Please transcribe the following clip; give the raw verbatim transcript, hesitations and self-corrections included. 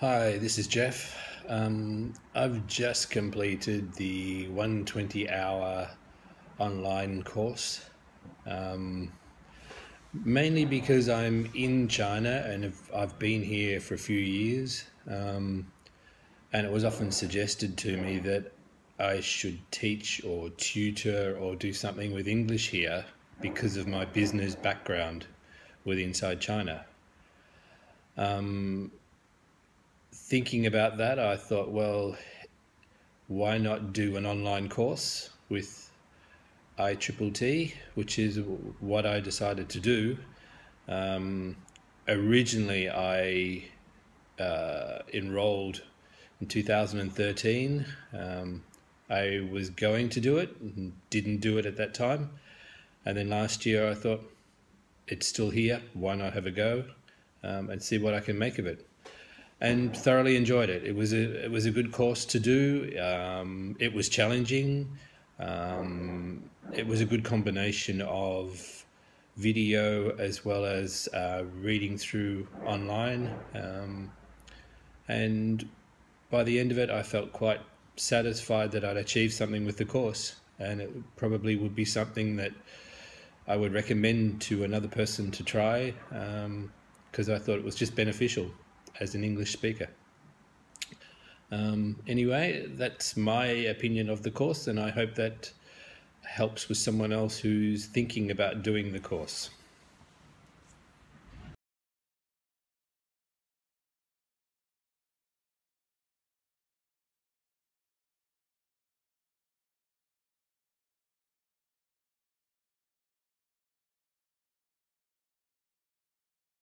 Hi, this is Geoff. Um, I've just completed the one hundred twenty hour online course, um, mainly because I'm in China and I've, I've been here for a few years, um, and it was often suggested to me that I should teach or tutor or do something with English here because of my business background with Inside China. Um, Thinking about that, I thought, well, why not do an online course with I Triple T, which is what I decided to do. Um, originally, I uh, enrolled in two thousand thirteen. Um, I was going to do it, and didn't do it at that time. And then last year, I thought, it's still here. Why not have a go um, and see what I can make of it? And thoroughly enjoyed it. It was a it was a good course to do. Um, it was challenging. Um, it was a good combination of video as well as uh, reading through online. Um, and by the end of it, I felt quite satisfied that I'd achieved something with the course, and it probably would be something that I would recommend to another person to try, because um, I thought it was just beneficial as an English speaker. Um, anyway, that's my opinion of the course, and I hope that helps with someone else who's thinking about doing the course.